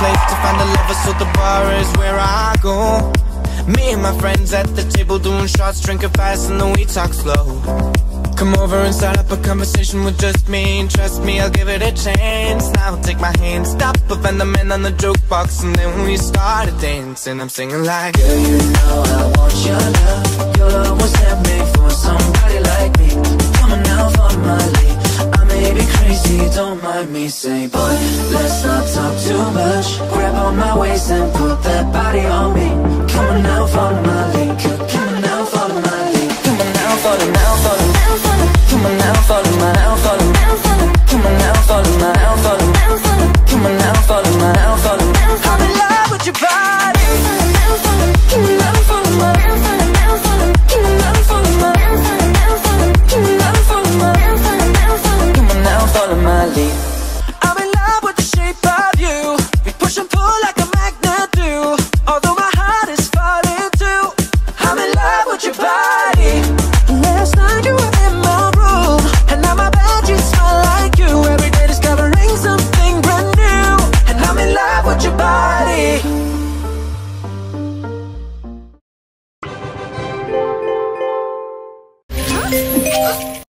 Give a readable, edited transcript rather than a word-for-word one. place to find a lover, so the bar is where I go. Me and my friends at the table doing shots, drinking fast and then we talk slow. Come over and start up a conversation with just me. Trust me, I'll give it a chance. Now I'll take my hand, stop, but find the man on the jukebox, and then we started dancing. I'm singing like, girl, you know I want your love. Your love was handmade for somebody like me. Come on now, for my lead. I may be crazy, don't mind me. Say, boy, let's not talk too much. Grab on my waist and put that body on me. Come on now, for my lead. Come on now, for my lead. Come on now, for the now, for the now, for the. Come on now, follow my now, follow my now, follow. Come on now, follow my now, follow my now, follow. Come on now, follow my now, follow my now, follow. I'm in love with your body. Come on now, follow my now, follow my now, follow. Come on now, follow my now, follow my now, follow. Come on now, follow my now, follow my now, follow. Come on now, follow my lead. I'm in love with the shape of you. We push and pull like a magnet do. Although my heart is falling too, I'm in love with your body. Last night you were in my room, and now my bed sheets smell like you. Every day discovering something brand new, and I'm in love with your body. Huh?